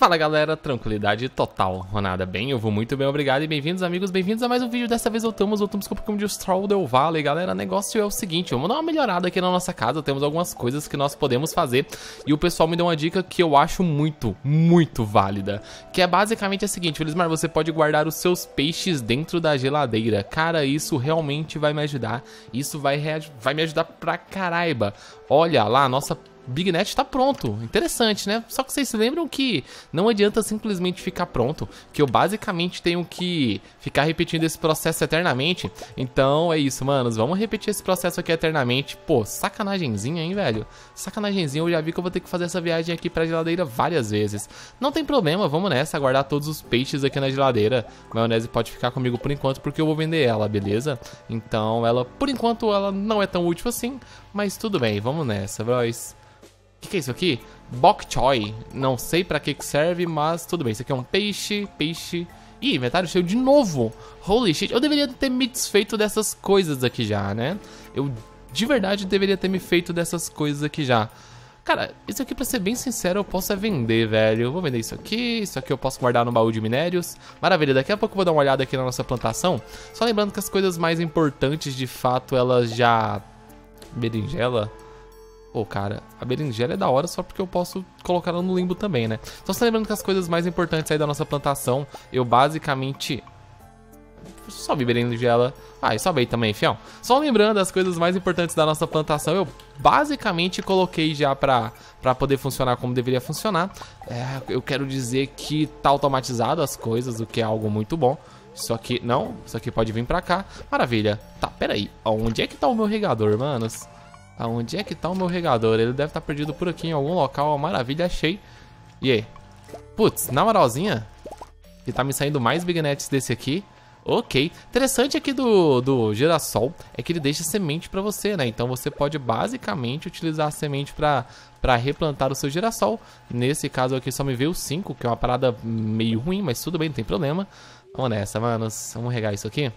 Fala galera, tranquilidade total, nada bem, eu vou muito bem, obrigado e bem-vindos amigos, bem-vindos a mais um vídeo. Dessa vez voltamos com um pouquinho de Stardew Valley, galera. O negócio é o seguinte, vamos dar uma melhorada aqui na nossa casa, temos algumas coisas que nós podemos fazer e o pessoal me deu uma dica que eu acho muito válida, que é basicamente a seguinte: Wellismar, você pode guardar os seus peixes dentro da geladeira. Cara, isso realmente vai me ajudar, isso vai me ajudar pra caraiba. Olha lá, a nossa Big Net tá pronto, interessante, né? Só que vocês se lembram que não adianta simplesmente ficar pronto, que eu basicamente tenho que ficar repetindo esse processo eternamente. Então é isso, manos, vamos repetir esse processo aqui eternamente. Pô, sacanagenzinha, hein, velho? Sacanagenzinha, eu já vi que eu vou ter que fazer essa viagem aqui pra geladeira várias vezes. Não tem problema, vamos nessa, guardar todos os peixes aqui na geladeira. A maionese pode ficar comigo por enquanto, porque eu vou vender ela, beleza? Então ela, por enquanto, ela não é tão útil assim, mas tudo bem, vamos nessa, boys. O que é isso aqui? Bok choy. Não sei pra que serve, mas tudo bem. Isso aqui é um peixe. Ih, inventário cheio de novo. Holy shit. Eu deveria ter me desfeito dessas coisas aqui já, né? Eu, de verdade, deveria ter me feito dessas coisas aqui já. Cara, isso aqui, pra ser bem sincero, eu posso é vender, velho. Eu vou vender isso aqui. Isso aqui eu posso guardar no baú de minérios. Maravilha, daqui a pouco eu vou dar uma olhada aqui na nossa plantação. Só lembrando que as coisas mais importantes, de fato, elas já... Berinjela... Pô, cara, a berinjela é da hora só porque eu posso colocar ela no limbo também, né? Então, só lembrando que as coisas mais importantes aí da nossa plantação, eu basicamente... Sobe berinjela. Ah, e sobe aí também, fião. Só lembrando, as coisas mais importantes da nossa plantação, eu basicamente coloquei já pra poder funcionar como deveria funcionar. É, eu quero dizer que tá automatizado as coisas, o que é algo muito bom. Isso aqui, não, isso aqui pode vir pra cá. Maravilha. Tá, peraí, onde é que tá o meu regador, manos? Aonde é que tá o meu regador? Ele deve estar perdido por aqui em algum local. Maravilha, achei. E aí? Putz, na moralzinha, que tá me saindo mais Big Nets desse aqui. Ok. Interessante aqui do girassol é que ele deixa semente pra você, né? Então você pode basicamente utilizar a semente pra replantar o seu girassol. Nesse caso aqui só me veio 5, que é uma parada meio ruim, mas tudo bem, não tem problema. Vamos nessa, manos. Vamos regar isso aqui.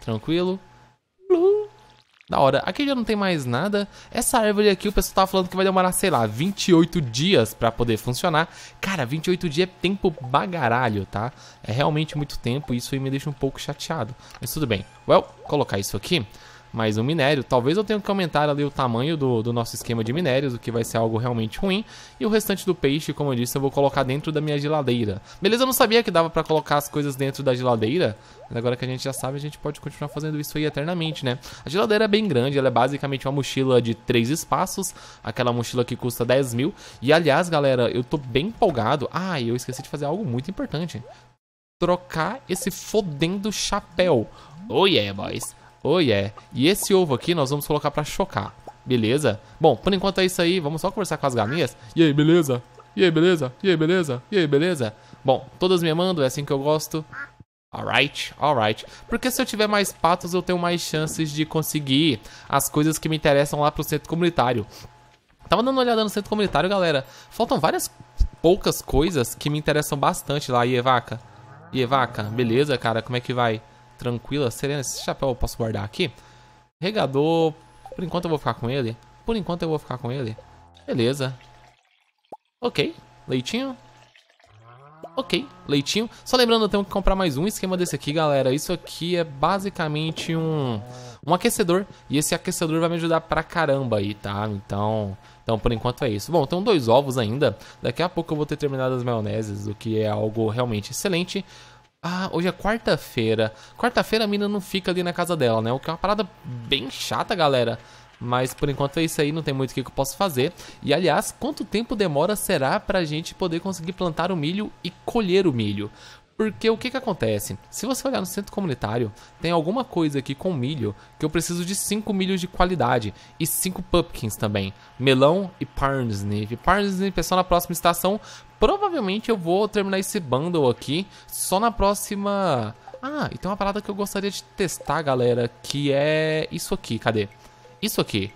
Tranquilo. Da hora. Aqui já não tem mais nada. Essa árvore aqui, o pessoal tava falando que vai demorar, sei lá, 28 dias pra poder funcionar. Cara, 28 dias é tempo bagaralho, tá? É realmente muito tempo e isso aí me deixa um pouco chateado. Mas tudo bem. Well, colocar isso aqui. Mais um minério. Talvez eu tenha que aumentar ali o tamanho do nosso esquema de minérios, o que vai ser algo realmente ruim. E o restante do peixe, como eu disse, eu vou colocar dentro da minha geladeira. Beleza, eu não sabia que dava pra colocar as coisas dentro da geladeira. Mas agora que a gente já sabe, a gente pode continuar fazendo isso aí eternamente, né? A geladeira é bem grande, ela é basicamente uma mochila de 3 espaços. Aquela mochila que custa 10.000. E aliás, galera, eu tô bem empolgado. Ah, eu esqueci de fazer algo muito importante. Trocar esse fodendo chapéu. Oh yeah, boys. Oh yeah. E esse ovo aqui nós vamos colocar pra chocar, beleza? Bom, por enquanto é isso aí, vamos só conversar com as galinhas. E aí, beleza? E aí, beleza? E aí, beleza? E aí, beleza? Bom, todas me amando, é assim que eu gosto. Alright, alright. Porque se eu tiver mais patos, eu tenho mais chances de conseguir as coisas que me interessam lá pro centro comunitário. Tava dando uma olhada no centro comunitário, galera. Faltam várias poucas coisas que me interessam bastante lá. E aí, vaca? E aí, vaca? Beleza, cara, como é que vai? Tranquila, serena. Esse chapéu eu posso guardar aqui. Regador, por enquanto eu vou ficar com ele. Por enquanto eu vou ficar com ele. Beleza. Ok, leitinho. Ok, leitinho. Só lembrando, eu tenho que comprar mais um esquema desse aqui, galera. Isso aqui é basicamente um aquecedor. E esse aquecedor vai me ajudar pra caramba aí, tá? Então, por enquanto é isso. Bom, tenho 2 ovos ainda. Daqui a pouco eu vou ter terminado as maioneses, o que é algo realmente excelente. Ah, hoje é quarta-feira. Quarta-feira a mina não fica ali na casa dela, né? O que é uma parada bem chata, galera. Mas por enquanto é isso aí, não tem muito o que eu posso fazer. E aliás, quanto tempo demora será pra gente poder conseguir plantar o milho e colher o milho? Porque o que acontece? Se você olhar no centro comunitário, tem alguma coisa aqui com milho que eu preciso de 5 milhos de qualidade e 5 pumpkins também. Melão e parsnip. Parsnip é só na próxima estação. Provavelmente eu vou terminar esse bundle aqui só na próxima... Ah, e tem uma parada que eu gostaria de testar, galera, que é isso aqui. Cadê? Isso aqui.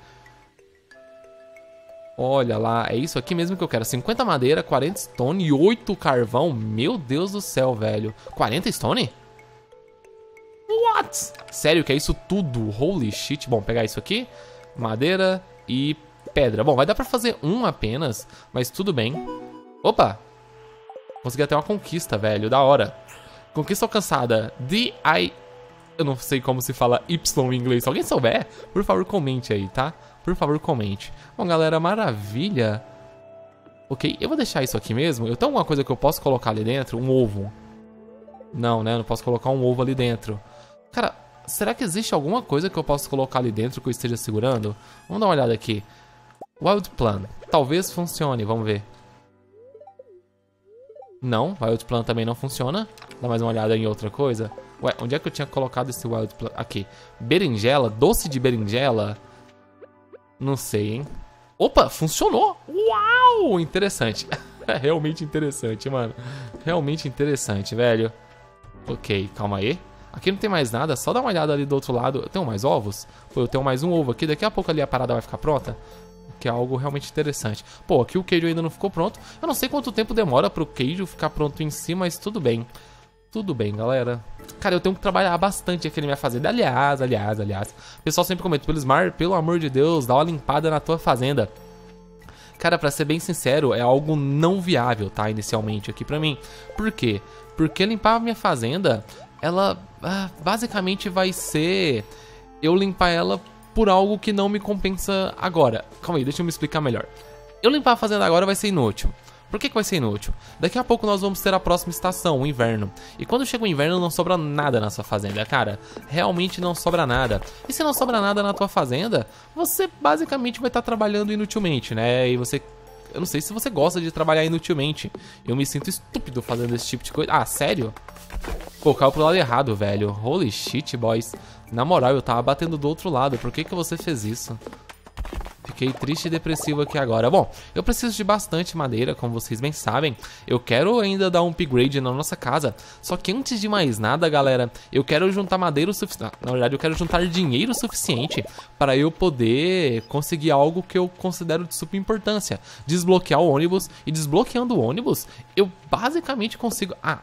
Olha lá, é isso aqui mesmo que eu quero. 50 madeira, 40 stone e 8 carvão. Meu Deus do céu, velho. 40 stone? What? Sério que é isso tudo? Holy shit. Bom, pegar isso aqui. Madeira e pedra. Bom, vai dar pra fazer um apenas, mas tudo bem. Opa! Consegui até uma conquista, velho. Da hora. Conquista alcançada. D.I. Eu não sei como se fala Y em inglês. Se alguém souber, por favor, comente aí, tá? Por favor, comente. Bom, galera, maravilha. Ok, eu vou deixar isso aqui mesmo. Eu tenho alguma coisa que eu posso colocar ali dentro? Um ovo. Não, né? Eu não posso colocar um ovo ali dentro. Cara, será que existe alguma coisa que eu posso colocar ali dentro que eu esteja segurando? Vamos dar uma olhada aqui. Wild Plan. Talvez funcione, vamos ver. Não, Wild Plan também não funciona. Dá mais uma olhada em outra coisa. Ué, onde é que eu tinha colocado esse Wild Plan? Aqui. Berinjela, doce de berinjela. Não sei, hein? Opa, funcionou! Uau! Interessante. É realmente interessante, mano. Realmente interessante, velho. Ok, calma aí. Aqui não tem mais nada, só dá uma olhada ali do outro lado. Eu tenho mais ovos? Pô, eu tenho mais um ovo aqui. Daqui a pouco ali a parada vai ficar pronta. Que é algo realmente interessante. Pô, aqui o queijo ainda não ficou pronto. Eu não sei quanto tempo demora pro queijo ficar pronto em si, mas tudo bem. Tudo bem, galera. Cara, eu tenho que trabalhar bastante aqui na minha fazenda. Aliás. O pessoal sempre comenta, Wellismar, pelo amor de Deus, dá uma limpada na tua fazenda. Cara, pra ser bem sincero, é algo não viável, tá? Inicialmente aqui pra mim. Por quê? Porque limpar a minha fazenda, ela basicamente vai ser eu limpar ela por algo que não me compensa agora. Calma aí, deixa eu me explicar melhor. Eu limpar a fazenda agora vai ser inútil. Por que que vai ser inútil? Daqui a pouco nós vamos ter a próxima estação, o inverno. E quando chega o inverno não sobra nada na sua fazenda, cara. Realmente não sobra nada. E se não sobra nada na tua fazenda, você basicamente vai estar trabalhando inutilmente, né? E você... Eu não sei se você gosta de trabalhar inutilmente. Eu me sinto estúpido fazendo esse tipo de coisa. Ah, sério? Pô, caiu pro lado errado, velho. Holy shit, boys. Na moral, eu tava batendo do outro lado. Por que que você fez isso? Fiquei triste e depressivo aqui agora. Bom, eu preciso de bastante madeira, como vocês bem sabem. Eu quero ainda dar um upgrade na nossa casa. Só que antes de mais nada, galera, eu quero juntar madeira o suficiente. Na verdade, eu quero juntar dinheiro suficiente para eu poder conseguir algo que eu considero de super importância. Desbloquear o ônibus. E desbloqueando o ônibus, eu basicamente consigo... Ah...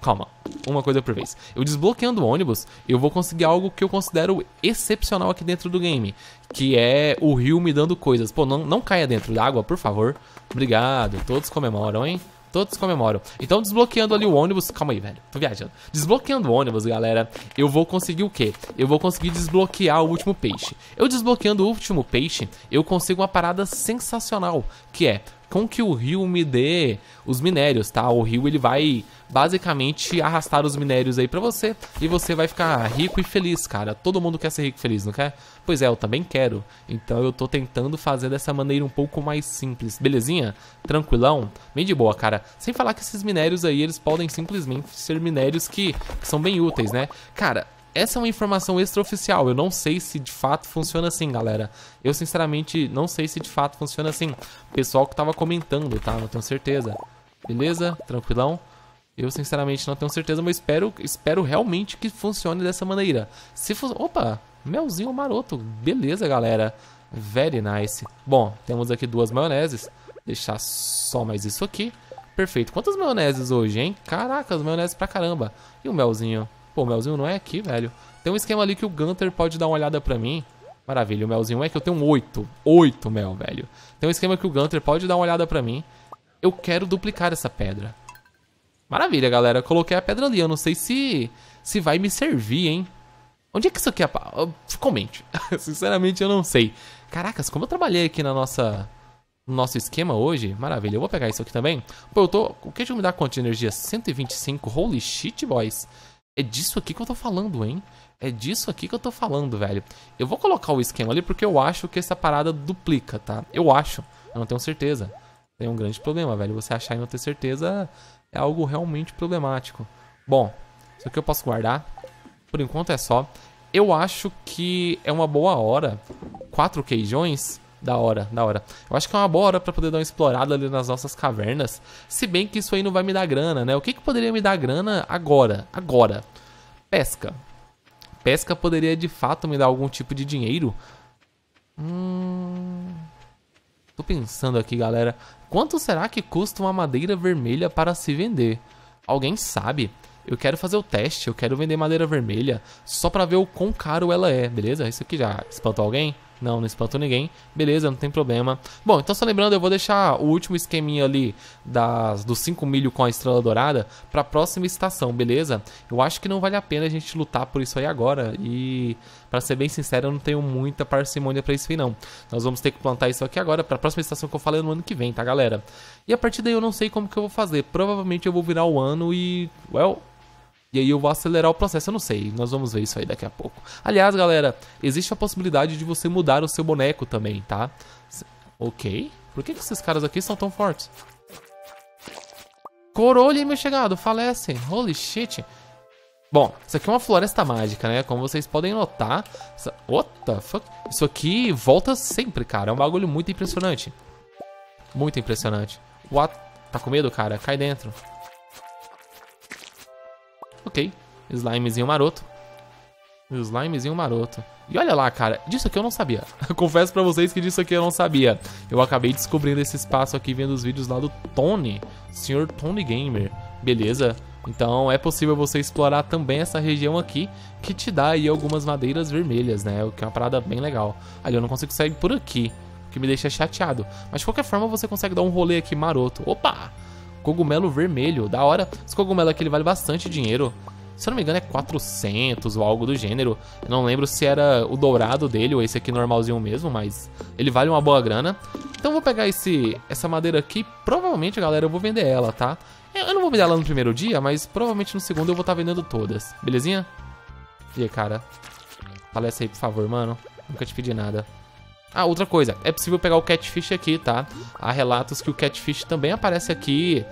Calma, uma coisa por vez. Eu desbloqueando o ônibus, eu vou conseguir algo que eu considero excepcional aqui dentro do game, que é o rio me dando coisas. Pô, não caia dentro da água, por favor. Obrigado, todos comemoram, hein? Todos comemoram. Então, desbloqueando ali o ônibus... Calma aí, velho. Tô viajando. Desbloqueando o ônibus, galera, eu vou conseguir o quê? Eu vou conseguir desbloquear o último peixe. Eu desbloqueando o último peixe, eu consigo uma parada sensacional, que é com que o rio me dê os minérios, tá? O rio, ele vai basicamente arrastar os minérios aí pra você e você vai ficar rico e feliz, cara. Todo mundo quer ser rico e feliz, não quer? Pois é, eu também quero. Então eu tô tentando fazer dessa maneira um pouco mais simples. Belezinha? Tranquilão? Bem de boa, cara. Sem falar que esses minérios aí, eles podem simplesmente ser minérios que são bem úteis, né? Cara, essa é uma informação extraoficial. Eu não sei se de fato funciona assim, galera. Eu sinceramente não sei se de fato funciona assim. O pessoal que tava comentando, tá? Não tenho certeza. Beleza? Tranquilão? Eu sinceramente não tenho certeza, mas espero realmente que funcione dessa maneira. Se for... Opa! Melzinho maroto. Beleza, galera. Very nice. Bom, temos aqui duas maioneses. Deixar só mais isso aqui. Perfeito. Quantas maioneses hoje, hein? Caraca, as maioneses pra caramba. E o melzinho? Pô, o melzinho não é aqui, velho. Tem um esquema ali que o Gunter pode dar uma olhada pra mim. Maravilha, o melzinho é que eu tenho 8. 8 mel, velho. Tem um esquema que o Gunter pode dar uma olhada pra mim. Eu quero duplicar essa pedra. Maravilha, galera. Eu coloquei a pedra ali. Eu não sei se vai me servir, hein? Onde é que isso aqui é... Comente. Sinceramente, eu não sei. Caracas, como eu trabalhei aqui na nossa... No nosso esquema hoje. Maravilha. Eu vou pegar isso aqui também. Pô, eu tô... O que me dá quanto de energia? 125. Holy shit, boys. É disso aqui que eu tô falando, hein? É disso aqui que eu tô falando, velho. Eu vou colocar o esquema ali porque eu acho que essa parada duplica, tá? Eu acho. Eu não tenho certeza. Tem um grande problema, velho. Você achar e não ter certeza... É algo realmente problemático. Bom, isso aqui eu posso guardar. Por enquanto é só. Eu acho que é uma boa hora. 4 queijões? Da hora, da hora. Eu acho que é uma boa hora pra poder dar uma explorada ali nas nossas cavernas. Se bem que isso aí não vai me dar grana, né? O que poderia me dar grana agora? Agora. Pesca. Pesca poderia de fato me dar algum tipo de dinheiro. Tô pensando aqui, galera. Quanto será que custa uma madeira vermelha para se vender? Alguém sabe? Eu quero fazer o teste, eu quero vender madeira vermelha só pra ver o quão caro ela é, beleza? Isso aqui já espantou alguém? Não, não espantou ninguém. Beleza, não tem problema. Bom, então só lembrando, eu vou deixar o último esqueminha ali dos 5 milho com a estrela dourada pra próxima estação, beleza? Eu acho que não vale a pena a gente lutar por isso aí agora. E pra ser bem sincero, eu não tenho muita parcimônia pra isso aí não. Nós vamos ter que plantar isso aqui agora pra próxima estação que eu falei no ano que vem, tá galera? E a partir daí eu não sei como que eu vou fazer. Provavelmente eu vou virar o ano e... well... e aí eu vou acelerar o processo, eu não sei, nós vamos ver isso aí daqui a pouco. Aliás, galera, existe a possibilidade de você mudar o seu boneco também, tá? Ok, por que esses caras aqui são tão fortes? Corolha, meu chegado, falece, holy shit. Bom, isso aqui é uma floresta mágica, né? Como vocês podem notar, what the fuck? Isso aqui volta sempre, cara, é um bagulho muito impressionante. Muito impressionante. What? Tá com medo, cara? Cai dentro. Ok, slimezinho maroto. Slimezinho maroto. E olha lá, cara, disso aqui eu não sabia. Confesso pra vocês que disso aqui eu não sabia. Eu acabei descobrindo esse espaço aqui vendo os vídeos lá do Tony, Sr. Tony Gamer, beleza? Então é possível você explorar também essa região aqui, que te dá aí algumas madeiras vermelhas, né? O que é uma parada bem legal. Ali eu não consigo sair por aqui, o que me deixa chateado. Mas de qualquer forma você consegue dar um rolê aqui maroto. Opa! Cogumelo vermelho, da hora. Esse cogumelo aqui ele vale bastante dinheiro. Se eu não me engano é 400 ou algo do gênero. Eu não lembro se era o dourado dele ou esse aqui normalzinho mesmo, mas ele vale uma boa grana. Então eu vou pegar essa madeira aqui. Provavelmente, galera, eu vou vender ela, tá? Eu não vou vender ela no primeiro dia, mas provavelmente no segundo eu vou estar vendendo todas. Belezinha? E aí, cara? Falece aí, por favor, mano. Nunca te pedi nada. Ah, outra coisa, é possível pegar o catfish aqui, tá? Há relatos que o catfish também aparece aqui.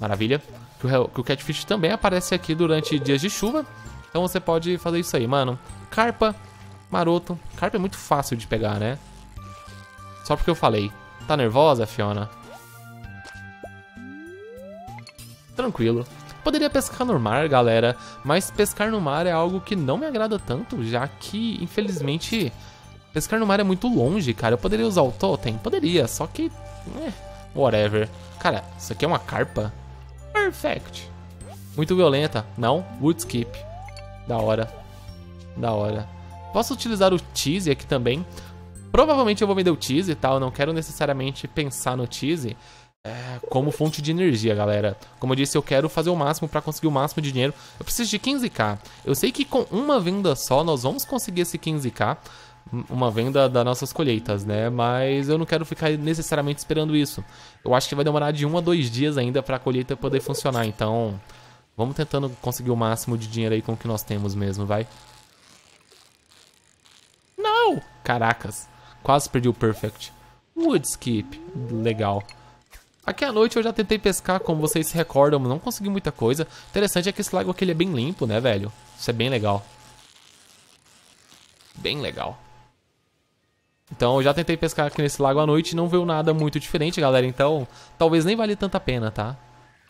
Maravilha. Que o catfish também aparece aqui durante dias de chuva. Então você pode fazer isso aí, mano. Carpa, maroto. Carpa é muito fácil de pegar, né? Só porque eu falei. Tá nervosa, Fiona? Tranquilo. Poderia pescar no mar, galera. Mas pescar no mar é algo que não me agrada tanto, já que, infelizmente... pescar no mar é muito longe, cara. Eu poderia usar o totem? Poderia, só que... whatever. Cara, isso aqui é uma carpa? Perfect. Muito violenta. Não? Woodskip. Da hora. Da hora. Posso utilizar o cheese aqui também. Provavelmente eu vou vender o cheese, tá? Eu não quero necessariamente pensar no cheese como fonte de energia, galera. Como eu disse, eu quero fazer o máximo pra conseguir o máximo de dinheiro. Eu preciso de 15k. Eu sei que com uma venda só nós vamos conseguir esse 15k. Uma venda das nossas colheitas, né? Mas eu não quero ficar necessariamente esperando isso. Eu acho que vai demorar de 1 a 2 dias ainda pra colheita poder funcionar. Então, vamos tentando conseguir o máximo de dinheiro aí com o que nós temos mesmo, vai? Não! Caracas, quase perdi o perfect. Woodskip, legal. Aqui à noite eu já tentei pescar, como vocês se recordam, não consegui muita coisa. Interessante é que esse lago aqui ele é bem limpo, né, velho? Isso é bem legal. Bem legal. Então eu já tentei pescar aqui nesse lago à noite e não veio nada muito diferente, galera. Então talvez nem vale tanta pena, tá?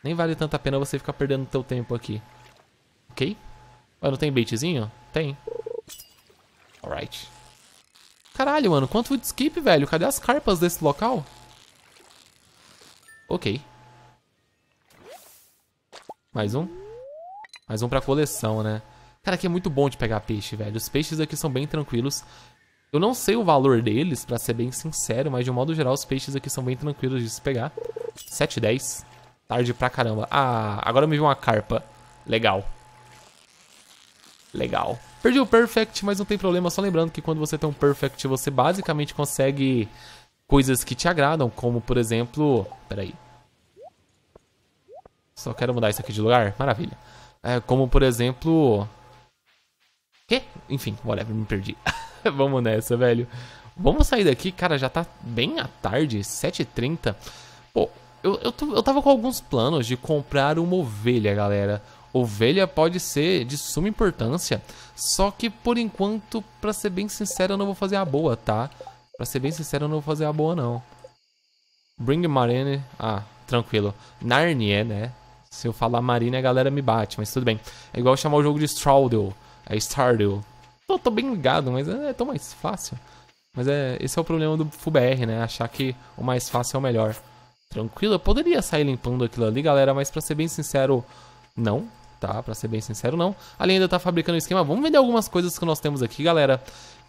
Nem vale tanta pena você ficar perdendo teu tempo aqui. Ok? Mas não tem baitzinho? Tem. Alright. Caralho, mano, quanto woodskip, velho? Cadê as carpas desse local? Ok. Mais um? Mais um pra coleção, né? Cara, aqui é muito bom de pegar peixe, velho. Os peixes aqui são bem tranquilos. Eu não sei o valor deles, pra ser bem sincero, mas de um modo geral os peixes aqui são bem tranquilos de se pegar. 7,10. Tarde pra caramba. Ah, agora me vi uma carpa. Legal. Legal. Perdi o perfect, mas não tem problema. Só lembrando que quando você tem um perfect, você basicamente consegue coisas que te agradam, como por exemplo... peraí. Só quero mudar isso aqui de lugar. Maravilha. Como por exemplo... quê? Enfim, whatever, me perdi. Vamos nessa, velho. Vamos sair daqui, cara, já tá bem à tarde, 7h30. Pô, eu tava com alguns planos de comprar uma ovelha, galera. Ovelha pode ser de suma importância, só que por enquanto, pra ser bem sincero, eu não vou fazer a boa, tá? Pra ser bem sincero, eu não vou fazer a boa, não. Bring Marine... ah, tranquilo. Narnia, né? Se eu falar Marine, a galera me bate, mas tudo bem. É igual chamar o jogo de Stardew. É Stardew. Tô bem ligado, mas é tão mais fácil. Mas esse é o problema do FUBR, né? Achar que o mais fácil é o melhor. Tranquilo, eu poderia sair limpando aquilo ali, galera, mas pra ser bem sincero, não. tá? Pra ser bem sincero, não. Ali ainda tá fabricando o esquema. Vamos vender algumas coisas que nós temos aqui, galera.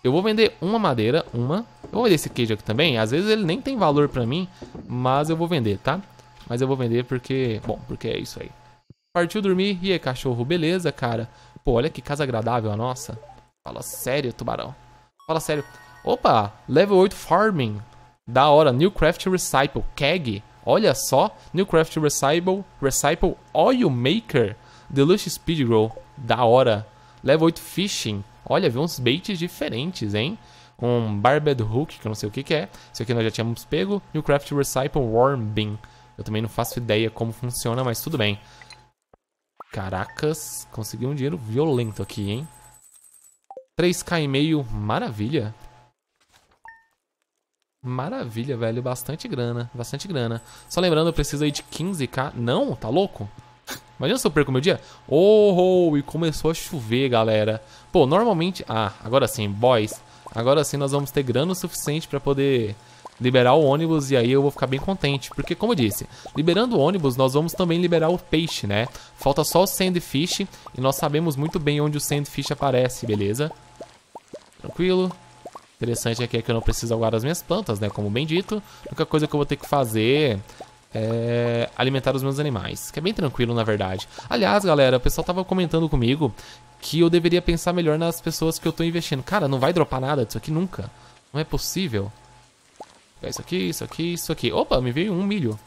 Eu vou vender uma madeira, uma. Eu vou vender esse queijo aqui também. Às vezes ele nem tem valor pra mim, mas eu vou vender, tá? Mas eu vou vender porque... Bom, porque é isso aí. Partiu dormir. E aí, cachorro? Beleza, cara? Pô, olha que casa agradável a nossa. Fala sério, tubarão. Fala sério. Opa! Level 8 Farming. Da hora. New Craft Recycle. Keg. Olha só. New Craft Recycle. Recycle Oil Maker. Deluxe Speed Grow. Da hora. Level 8 Fishing. Olha, viu uns baits diferentes, hein? Um Barbed Hook, que eu não sei o que que é. Isso aqui nós já tínhamos pego. New Craft Recycle Worm Bean. Eu também não faço ideia como funciona, mas tudo bem. Caracas, consegui um dinheiro violento aqui, hein? 3k e meio, maravilha. Maravilha, velho, bastante grana, bastante grana. Só lembrando, eu preciso aí de 15k. Não, tá louco? Imagina se eu perco meu dia. Oh, e começou a chover, galera. Pô, normalmente... Ah, agora sim, boys. Agora sim nós vamos ter grana o suficiente pra poder... liberar o ônibus, e aí eu vou ficar bem contente. Porque, como eu disse, liberando o ônibus, nós vamos também liberar o peixe, né? Falta só o sandfish, e nós sabemos muito bem onde o sandfish aparece, beleza? Tranquilo. Interessante aqui é que eu não preciso aguardar as minhas plantas, né? Como bem dito. A única coisa que eu vou ter que fazer é alimentar os meus animais, que é bem tranquilo, na verdade. Aliás, galera, o pessoal tava comentando comigo que eu deveria pensar melhor nas pessoas que eu tô investindo. Cara, não vai dropar nada disso aqui nunca. Não é possível. Isso aqui, isso aqui, isso aqui. Opa, me veio um milho.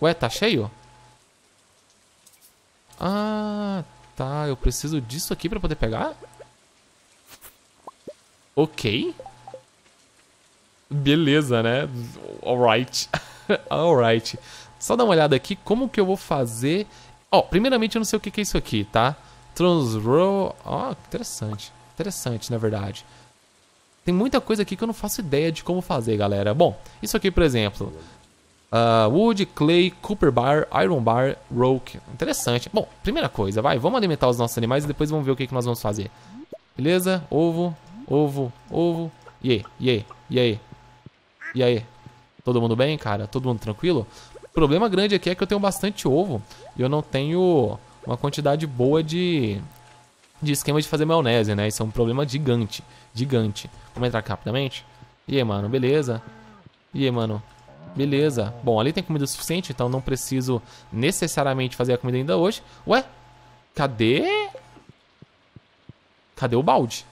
Ué, tá cheio? Ah, tá. Eu preciso disso aqui pra poder pegar? Ok. Beleza, né? Alright. Alright. Só dá uma olhada aqui. Como que eu vou fazer? Ó, primeiramente eu não sei o que é isso aqui, tá? Transrow. Ó, interessante. Interessante, na verdade. Tem muita coisa aqui que eu não faço ideia de como fazer, galera. Bom, isso aqui, por exemplo. Wood, clay, copper bar, iron bar, rock. Interessante. Bom, primeira coisa, vai. Vamos alimentar os nossos animais e depois vamos ver o que que nós vamos fazer. Beleza? Ovo, ovo, ovo. E aí, e aí, e aí? E aí? Todo mundo bem, cara? Todo mundo tranquilo? O problema grande aqui é que eu tenho bastante ovo. E eu não tenho uma quantidade boa de esquema de fazer maionese, né? Isso é um problema gigante. Gigante. Vamos entrar aqui rapidamente. E aí, mano, beleza? E aí, mano, beleza? Bom, ali tem comida suficiente, então não preciso necessariamente fazer a comida ainda hoje. Ué? Cadê? Cadê o balde?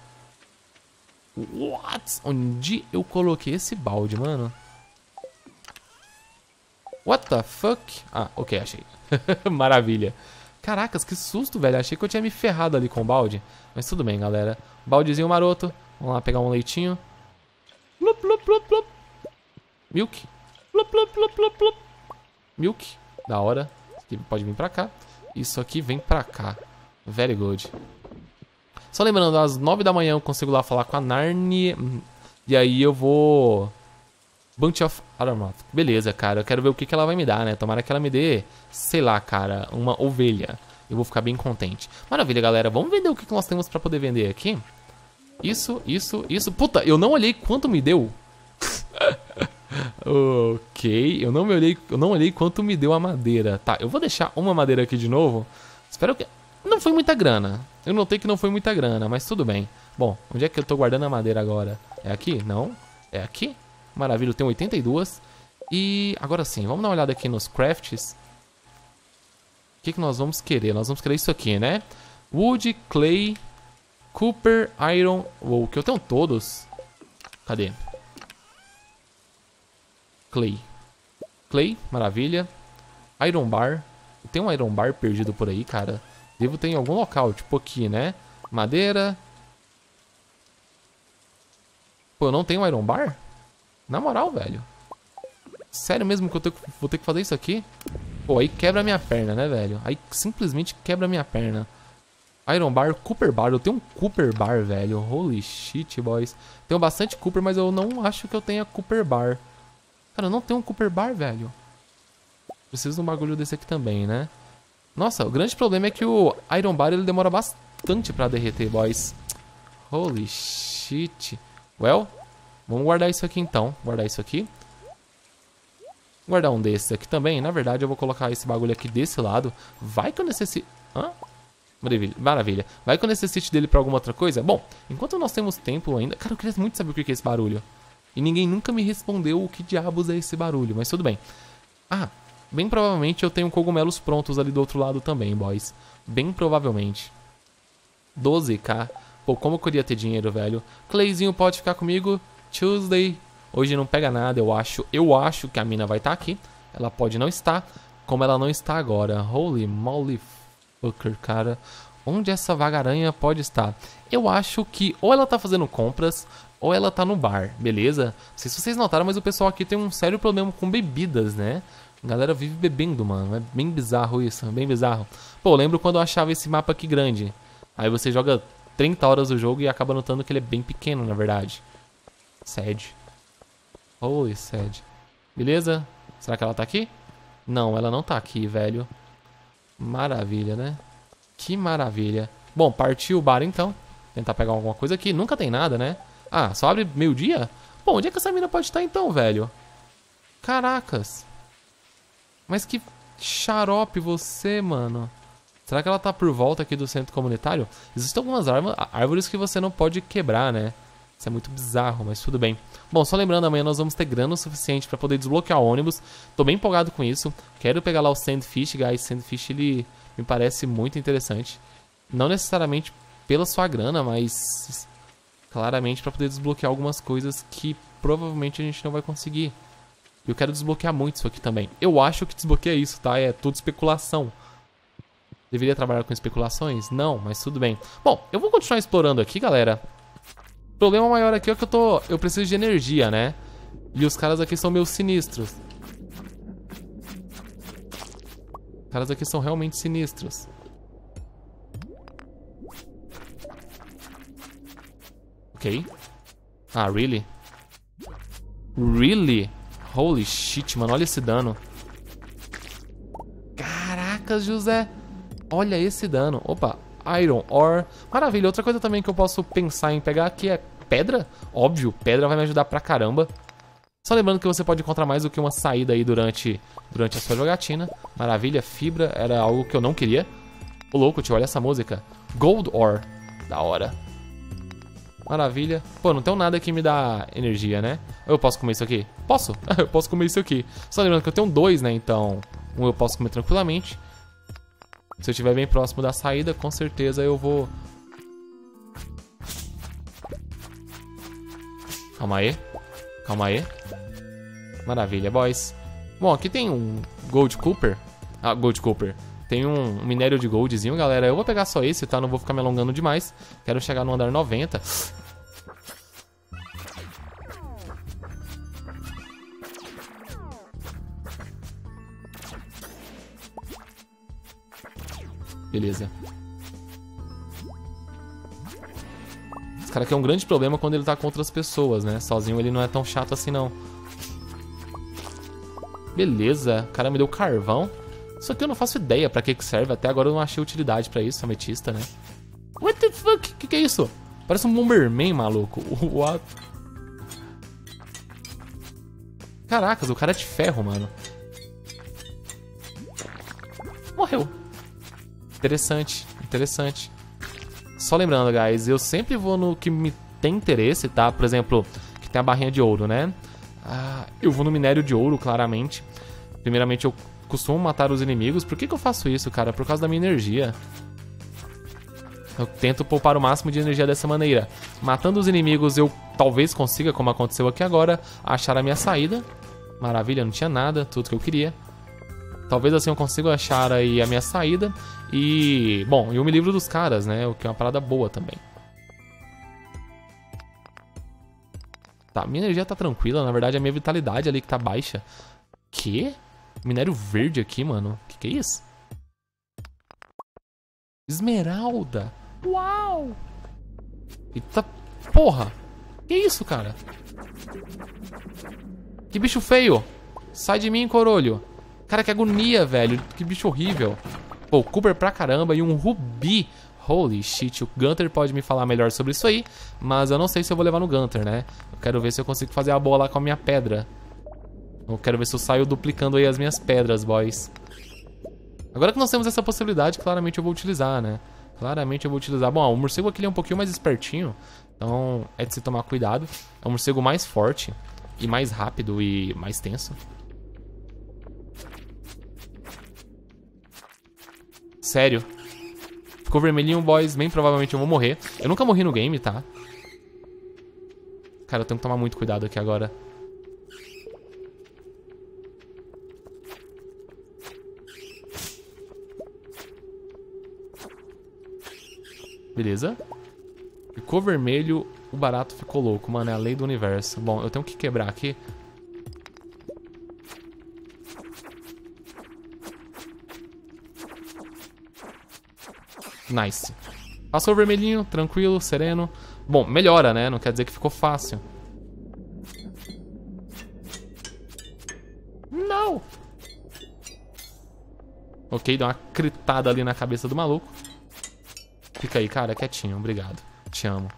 What? Onde eu coloquei esse balde, mano? What the fuck? Ah, ok, achei. Maravilha. Caracas, que susto, velho. Achei que eu tinha me ferrado ali com o balde. Mas tudo bem, galera. Baldezinho maroto. Vamos lá pegar um leitinho. Plup, plup, plup, plup. Milk. Plup, plup, plup, plup, plup. Milk. Da hora. Isso aqui pode vir pra cá. Isso aqui vem pra cá. Very good. Só lembrando, às 9 da manhã eu consigo lá falar com a Narnie. E aí eu vou... Bunch of Aromoth. Beleza, cara. Eu quero ver o que que ela vai me dar, né? Tomara que ela me dê, sei lá, cara, uma ovelha. Eu vou ficar bem contente. Maravilha, galera. Vamos vender o que que nós temos pra poder vender aqui? Isso, isso, isso. Puta, eu não olhei quanto me deu. Ok. Eu não olhei quanto me deu a madeira. Tá, eu vou deixar uma madeira aqui de novo. Espero que... Não foi muita grana. Eu notei que não foi muita grana, mas tudo bem. Bom, onde é que eu tô guardando a madeira agora? É aqui? Não. É aqui? Maravilha, eu tenho 82. E agora sim, vamos dar uma olhada aqui nos crafts. O que que nós vamos querer? Nós vamos querer isso aqui, né? Wood, clay, copper, iron, wool. Que eu tenho todos. Cadê? Clay. Clay, maravilha. Iron bar. Tem um iron bar perdido por aí, cara. Devo ter em algum local, tipo aqui, né? Madeira. Pô, eu não tenho iron bar? Na moral, velho. Sério mesmo que eu vou ter que fazer isso aqui? Pô, aí quebra a minha perna, né, velho? Aí simplesmente quebra a minha perna. Iron bar, copper bar. Eu tenho um copper bar, velho. Holy shit, boys. Tenho bastante copper, mas eu não acho que eu tenha copper bar. Cara, eu não tenho um copper bar, velho. Preciso de um bagulho desse aqui também, né? Nossa, o grande problema é que o iron bar, ele demora bastante pra derreter, boys. Holy shit. Well... Vamos guardar isso aqui então, guardar isso aqui. Guardar um desses aqui também. Na verdade eu vou colocar esse bagulho aqui desse lado. Vai que eu necessito... Hã? Maravilha, maravilha. Vai que eu necessite dele pra alguma outra coisa? Bom, enquanto nós temos tempo ainda... Cara, eu queria muito saber o que é esse barulho. E ninguém nunca me respondeu o que diabos é esse barulho, mas tudo bem. Ah, bem provavelmente eu tenho cogumelos prontos ali do outro lado também, boys. Bem provavelmente. 12k. Pô, como eu queria ter dinheiro, velho. Clayzinho, pode ficar comigo. Tuesday. Hoje não pega nada, eu acho. Eu acho que a mina vai estar aqui. Ela pode não estar, como ela não está agora. Holy moly... Fucker, cara. Onde essa vagaranha pode estar? Eu acho que ou ela tá fazendo compras, ou ela tá no bar, beleza? Não sei se vocês notaram, mas o pessoal aqui tem um sério problema com bebidas, né? A galera vive bebendo, mano. É bem bizarro isso, bem bizarro. Pô, eu lembro quando eu achava esse mapa aqui grande. Aí você joga 30 horas do jogo e acaba notando que ele é bem pequeno, na verdade. Sad. Holy sad. Beleza? Será que ela tá aqui? Não, ela não tá aqui, velho. Maravilha, né? Que maravilha. Bom, partiu o bar então. Tentar pegar alguma coisa aqui. Nunca tem nada, né? Ah, só abre meio-dia? Bom, onde é que essa mina pode estar então, velho? Caracas. Mas que xarope você, mano. Será que ela tá por volta aqui do centro comunitário? Existem algumas árvores que você não pode quebrar, né? Isso é muito bizarro, mas tudo bem. Bom, só lembrando, amanhã nós vamos ter grana o suficiente pra poder desbloquear o ônibus. Tô bem empolgado com isso. Quero pegar lá o Sandfish, guys. Sandfish, ele me parece muito interessante. Não necessariamente pela sua grana, mas claramente pra poder desbloquear algumas coisas que provavelmente a gente não vai conseguir. Eu quero desbloquear muito isso aqui também. Eu acho que desbloqueia isso, tá? É tudo especulação. Deveria trabalhar com especulações? Não, mas tudo bem. Bom, eu vou continuar explorando aqui, galera. O problema maior aqui é que eu preciso de energia, né? E os caras aqui são meus sinistros. Os caras aqui são realmente sinistros. Ok. Ah, really? Really? Holy shit, mano. Olha esse dano. Caracas, José. Olha esse dano. Opa. Iron Ore. Maravilha. Outra coisa também que eu posso pensar em pegar aqui é pedra. Óbvio, pedra vai me ajudar pra caramba. Só lembrando que você pode encontrar mais do que uma saída aí durante a sua jogatina. Maravilha. Fibra era algo que eu não queria. Ô, louco, tio. Olha essa música. Gold Ore. Da hora. Maravilha. Pô, não tem nada que me dá energia, né? Eu posso comer isso aqui? Posso? Eu posso comer isso aqui. Só lembrando que eu tenho dois, né? Então, um eu posso comer tranquilamente. Se eu estiver bem próximo da saída, com certeza eu vou... Calma aí. Calma aí. Maravilha, boys. Bom, aqui tem um Gold Cooper. Ah, Gold Cooper. Tem um minério de goldzinho, galera. Eu vou pegar só esse, tá? Não vou ficar me alongando demais. Quero chegar no andar 90. Beleza. Esse cara aqui é um grande problema quando ele tá com outras pessoas, né? Sozinho ele não é tão chato assim, não. Beleza. O cara me deu carvão. Isso aqui eu não faço ideia pra que serve. Até agora eu não achei utilidade pra isso, ametista, né? What the fuck? Que é isso? Parece um Bomberman, maluco. What? Caracas, o cara é de ferro, mano. Morreu. Interessante, interessante. Só lembrando, guys, eu sempre vou no que me tem interesse, tá? Por exemplo, que tem a barrinha de ouro, né? Ah, eu vou no minério de ouro, claramente. Primeiramente, eu costumo matar os inimigos. Por que eu faço isso, cara? Por causa da minha energia. Eu tento poupar o máximo de energia dessa maneira. Matando os inimigos, eu talvez consiga, como aconteceu aqui agora, achar a minha saída. Maravilha, não tinha nada, tudo que eu queria. Talvez assim eu consiga achar aí a minha saída. E, bom, eu me livro dos caras, né? O que é uma parada boa também. Tá, minha energia tá tranquila. Na verdade, é a minha vitalidade ali que tá baixa. Que? Minério verde aqui, mano. Que é isso? Esmeralda. Uau! Eita porra! Que é isso, cara? Que bicho feio! Sai de mim, corolho! Cara, que agonia, velho. Que bicho horrível. Pô, Cooper pra caramba e um Rubi. Holy shit, o Gunter pode me falar melhor sobre isso aí, mas eu não sei se eu vou levar no Gunter, né? Eu quero ver se eu consigo fazer a boa lá com a minha pedra. Eu quero ver se eu saio duplicando aí as minhas pedras, boys. Agora que nós temos essa possibilidade, claramente eu vou utilizar, né? Claramente eu vou utilizar... Bom, ó, o morcego aqui ele é um pouquinho mais espertinho. Então é de se tomar cuidado. É um morcego mais forte. E mais rápido e mais tenso. Sério. Ficou vermelhinho, boys. Bem provavelmente eu vou morrer. Eu nunca morri no game, tá? Cara, eu tenho que tomar muito cuidado aqui agora. Beleza. Ficou vermelho, o barato ficou louco. Mano, é a lei do universo. Bom, eu tenho que quebrar aqui. Nice. Passou o vermelhinho, tranquilo, sereno. Bom, melhora, né? Não quer dizer que ficou fácil. Não! Ok, deu uma critada ali na cabeça do maluco. Fica aí, cara, quietinho, obrigado. Te amo.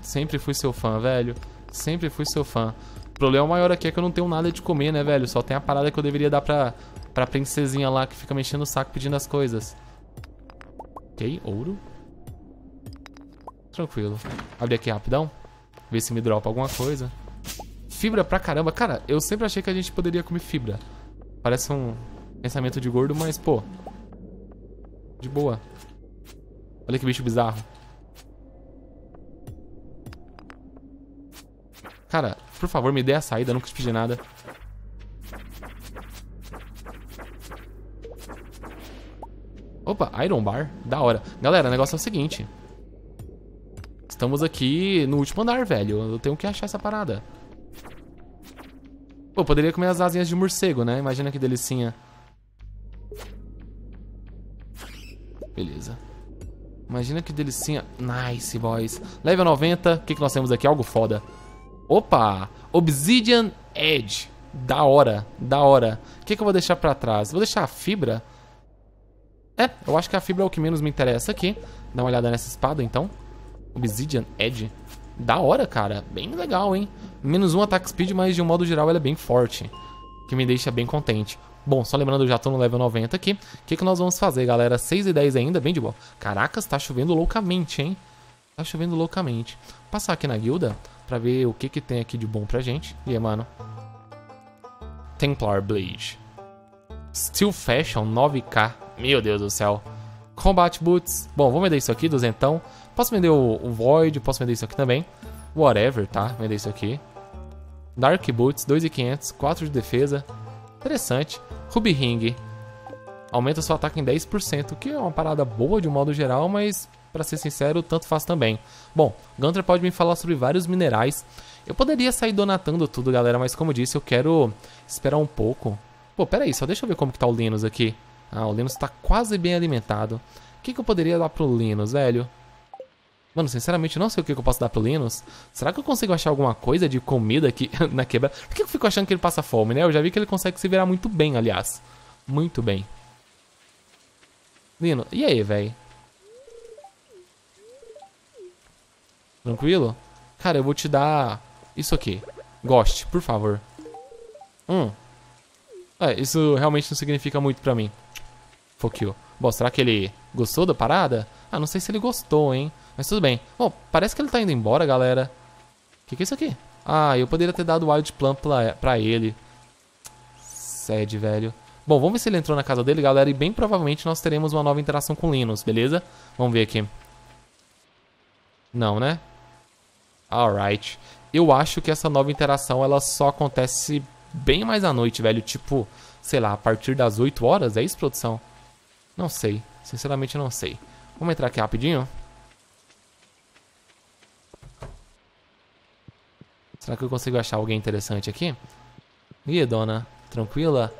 Sempre fui seu fã, velho. Sempre fui seu fã. O problema maior aqui é que eu não tenho nada de comer, né, velho? Só tem a parada que eu deveria dar pra princesinha lá que fica mexendo o saco pedindo as coisas. Ok, ouro. Tranquilo. Abre aqui rapidão. Ver se me dropa alguma coisa. Fibra pra caramba. Cara, eu sempre achei que a gente poderia comer fibra. Parece um pensamento de gordo, mas, pô, de boa. Olha que bicho bizarro. Cara, por favor, me dê a saída. Eu nunca te pedi nada. Opa, Iron Bar. Da hora. Galera, o negócio é o seguinte. Estamos aqui no último andar, velho. Eu tenho que achar essa parada. Pô, eu poderia comer as asinhas de morcego, né? Imagina que delicinha. Beleza. Imagina que delicinha. Nice, boys. Level 90. O que, que nós temos aqui? Algo foda. Opa! Obsidian Edge. Da hora. Da hora. O que, que eu vou deixar pra trás? Vou deixar a fibra. É, eu acho que a fibra é o que menos me interessa aqui. Dá uma olhada nessa espada, então. Obsidian Edge. Da hora, cara. Bem legal, hein? Menos um ataque speed, mas de um modo geral ela é bem forte. Que me deixa bem contente. Bom, só lembrando, eu já tô no level 90 aqui. O que, que nós vamos fazer, galera? 6:10 ainda, bem de boa. Caracas, tá chovendo loucamente, hein? Tá chovendo loucamente. Vou passar aqui na guilda pra ver o que que tem aqui de bom pra gente. E aí, mano? Templar Blade. Steel Fashion 9K. Meu Deus do céu. Combat Boots. Bom, vou vender isso aqui, duzentão. Posso vender o Void, posso vender isso aqui também. Whatever, tá? Vender isso aqui. Dark Boots, 2.500, 4 de defesa. Interessante. Ruby Ring. Aumenta seu ataque em 10%, que é uma parada boa de um modo geral, mas, pra ser sincero, tanto faz também. Bom, Gunter pode me falar sobre vários minerais. Eu poderia sair donatando tudo, galera, mas como disse, eu quero esperar um pouco. Pô, pera aí, só deixa eu ver como que tá o Linus aqui. Ah, o Linus tá quase bem alimentado. O que que eu poderia dar pro Linus, velho? Mano, sinceramente, não sei o que eu posso dar pro Linus. Será que eu consigo achar alguma coisa de comida aqui na quebra? Por que eu fico achando que ele passa fome, né? Eu já vi que ele consegue se virar muito bem, aliás. Muito bem. Linus, e aí, velho? Tranquilo? Cara, eu vou te dar isso aqui. Goste, por favor. É, isso realmente não significa muito pra mim. Fuck you. Bom, será que ele gostou da parada? Ah, não sei se ele gostou, hein? Mas tudo bem. Bom, parece que ele tá indo embora, galera. O que é isso aqui? Ah, eu poderia ter dado Wild Plum pra ele. Sad, velho. Bom, vamos ver se ele entrou na casa dele, galera. E bem provavelmente nós teremos uma nova interação com o Linus, beleza? Vamos ver aqui. Não, né? Alright. Eu acho que essa nova interação, ela só acontece bem mais à noite, velho. Tipo, sei lá, a partir das 8 horas? É isso, produção? Não sei. Sinceramente, não sei. Vamos entrar aqui rapidinho. Será que eu consigo achar alguém interessante aqui? Ih, dona. Tranquila?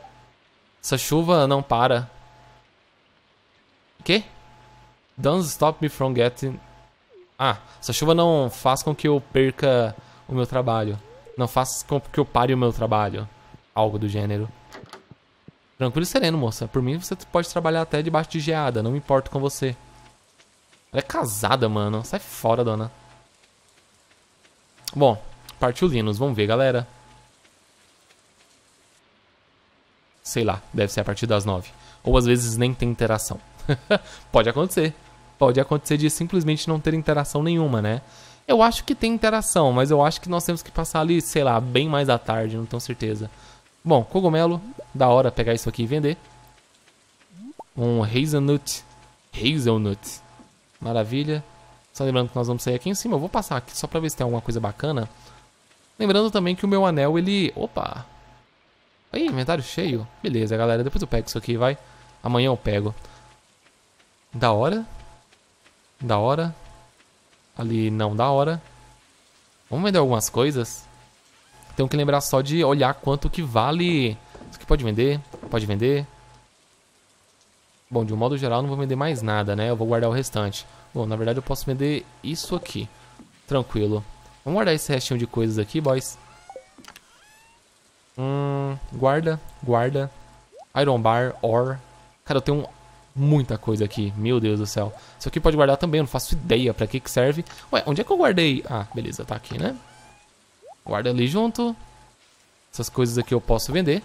Essa chuva não para. O quê? Don't stop me from getting... Ah, essa chuva não faz com que eu perca o meu trabalho. Não faz com que eu pare o meu trabalho. Algo do gênero. Tranquilo e sereno, moça. Por mim, você pode trabalhar até debaixo de geada. Não me importo com você. Ela é casada, mano. Sai fora, dona. Bom, partiu Linus. Vamos ver, galera. Sei lá. Deve ser a partir das 9. Ou às vezes nem tem interação. Pode acontecer. Pode acontecer de simplesmente não ter interação nenhuma, né? Eu acho que tem interação, mas eu acho que nós temos que passar ali, sei lá, bem mais à tarde, não tenho certeza. Bom, cogumelo, da hora pegar isso aqui e vender. Um hazelnut. Hazelnut. Maravilha. Só lembrando que nós vamos sair aqui em cima. Eu vou passar aqui só pra ver se tem alguma coisa bacana. Lembrando também que o meu anel, ele... Opa! Aí, inventário cheio. Beleza, galera. Depois eu pego isso aqui, vai. Amanhã eu pego. Da hora. Da hora. Ali não, da hora. Vamos vender algumas coisas. Tenho que lembrar só de olhar quanto que vale. Isso aqui pode vender. Pode vender. Bom, de um modo geral, não vou vender mais nada, né? Eu vou guardar o restante. Bom, na verdade, eu posso vender isso aqui. Tranquilo. Vamos guardar esse restinho de coisas aqui, boys. Guarda, guarda. Iron Bar, Ore. Cara, eu tenho muita coisa aqui. Meu Deus do céu. Isso aqui pode guardar também, eu não faço ideia pra que serve. Ué, onde é que eu guardei? Ah, beleza, tá aqui, né? Guarda ali junto. Essas coisas aqui eu posso vender.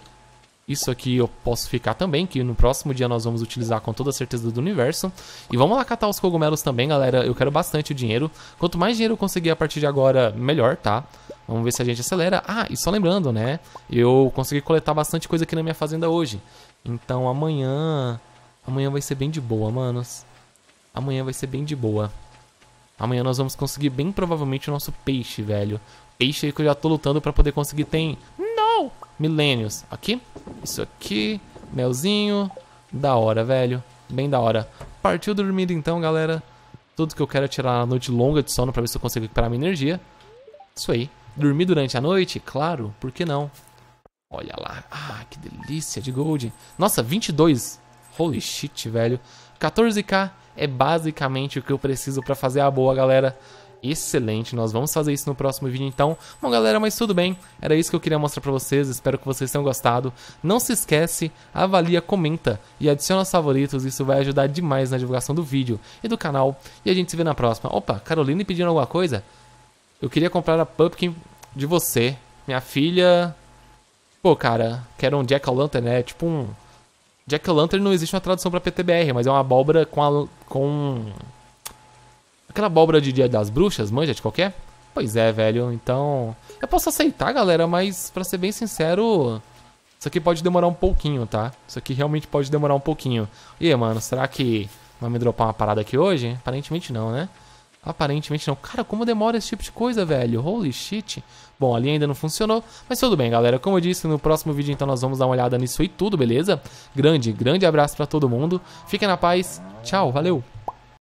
Isso aqui eu posso ficar também, que no próximo dia nós vamos utilizar com toda a certeza do universo. E vamos lá catar os cogumelos também, galera. Eu quero bastante o dinheiro. Quanto mais dinheiro eu conseguir a partir de agora, melhor, tá? Vamos ver se a gente acelera. Ah, e só lembrando, né? Eu consegui coletar bastante coisa aqui na minha fazenda hoje. Então amanhã... Amanhã vai ser bem de boa, manos. Amanhã vai ser bem de boa. Amanhã nós vamos conseguir bem provavelmente o nosso peixe, velho. Peixe aí que eu já tô lutando pra poder conseguir tem... Milênios. Aqui. Isso aqui. Melzinho. Da hora, velho. Bem da hora. Partiu dormindo então, galera. Tudo que eu quero é tirar a noite longa de sono pra ver se eu consigo recuperar minha energia. Isso aí. Dormir durante a noite? Claro. Por que não? Olha lá. Ah, que delícia de gold. Nossa, 22. Holy shit, velho. 14k é basicamente o que eu preciso pra fazer a boa, galera. Excelente, nós vamos fazer isso no próximo vídeo então. Bom, galera, mas tudo bem. Era isso que eu queria mostrar pra vocês, espero que vocês tenham gostado. Não se esquece, avalia, comenta e adiciona os favoritos. Isso vai ajudar demais na divulgação do vídeo e do canal. E a gente se vê na próxima. Opa, Carolina pedindo alguma coisa? Eu queria comprar a Pumpkin de você, minha filha. Pô, cara, quero um Jack-o'-lantern, né? Tipo um... Jack-o'-lantern não existe uma tradução pra PTBR, mas é uma abóbora com... Aquela abóbora de Dia das Bruxas, manja de qualquer? Pois é, velho. Então, eu posso aceitar, galera, mas pra ser bem sincero, isso aqui pode demorar um pouquinho, tá? Isso aqui realmente pode demorar um pouquinho. E aí, mano, será que vai me dropar uma parada aqui hoje? Aparentemente não, né? Aparentemente não. Cara, como demora esse tipo de coisa, velho? Holy shit. Bom, ali ainda não funcionou, mas tudo bem, galera. Como eu disse, no próximo vídeo, então, nós vamos dar uma olhada nisso e tudo, beleza? Grande abraço pra todo mundo. Fiquem na paz. Tchau, valeu.